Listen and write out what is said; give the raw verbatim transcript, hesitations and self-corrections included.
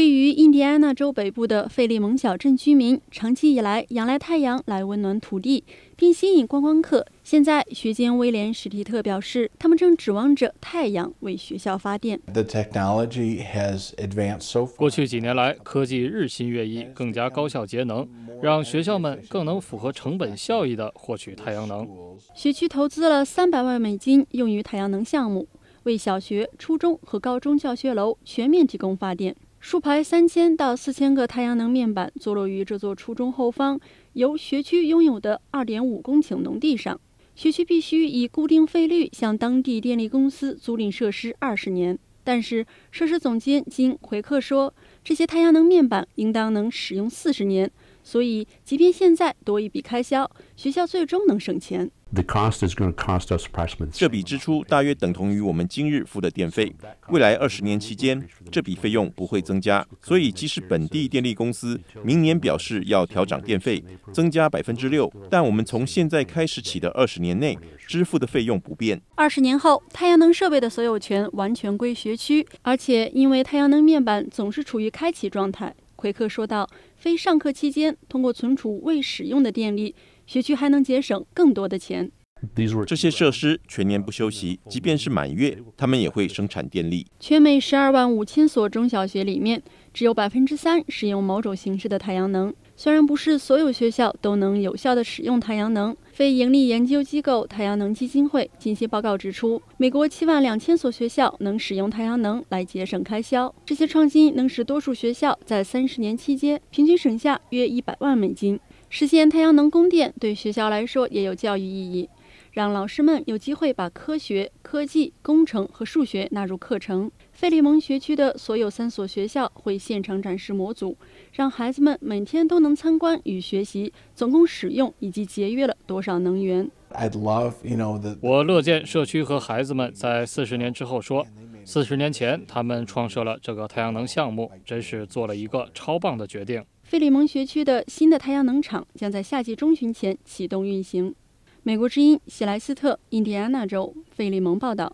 位于印第安纳州北部的费利蒙小镇居民长期以来仰赖太阳来温暖土地，并吸引观光客。现在，学监威廉·史蒂特表示，他们正指望着太阳为学校发电。过去几年来，科技日新月异，更加高效节能，让学校们更能符合成本效益地获取太阳能。学区投资了三百万美金用于太阳能项目，为小学、初中和高中教学楼全面提供发电。 数排三千到四千个太阳能面板坐落于这座初中后方由学区拥有的 二点五 公顷农地上。学区必须以固定费率向当地电力公司租赁设施二十年。但是，设施总监金·奎克说，这些太阳能面板应当能使用四十年，所以即便现在多一笔开销，学校最终能省钱。 这笔支出大约等同于我们今日付的电费。未来二十年期间，这笔费用不会增加。所以，即使本地电力公司明年表示要调涨电费，增加百分之六，但我们从现在开始起的二十年内支付的费用不变。二十年后，太阳能设备的所有权完全归学区，而且因为太阳能面板总是处于开启状态，奎克说道，非上课期间通过存储未使用的电力。 学区还能节省更多的钱。这些设施全年不休息，即便是满月，他们也会生产电力。全美十二万五千所中小学里面，只有百分之三使用某种形式的太阳能。虽然不是所有学校都能有效地使用太阳能，非盈利研究机构太阳能基金会近期报告指出，美国七万两千所学校能使用太阳能来节省开销。这些创新能使多数学校在三十年期间平均省下约一百万美金。 实现太阳能供电对学校来说也有教育意义，让老师们有机会把科学、科技、工程和数学纳入课程。费利蒙学区的所有三所学校会现场展示模组，让孩子们每天都能参观与学习，总共使用以及节约了多少能源。我乐见社区和孩子们在四十年之后说，四十年前他们创设了这个太阳能项目，真是做了一个超棒的决定。 费利蒙学区的新的太阳能厂将在夏季中旬前启动运行。美国之音，喜莱斯特，印第安纳州，费利蒙报道。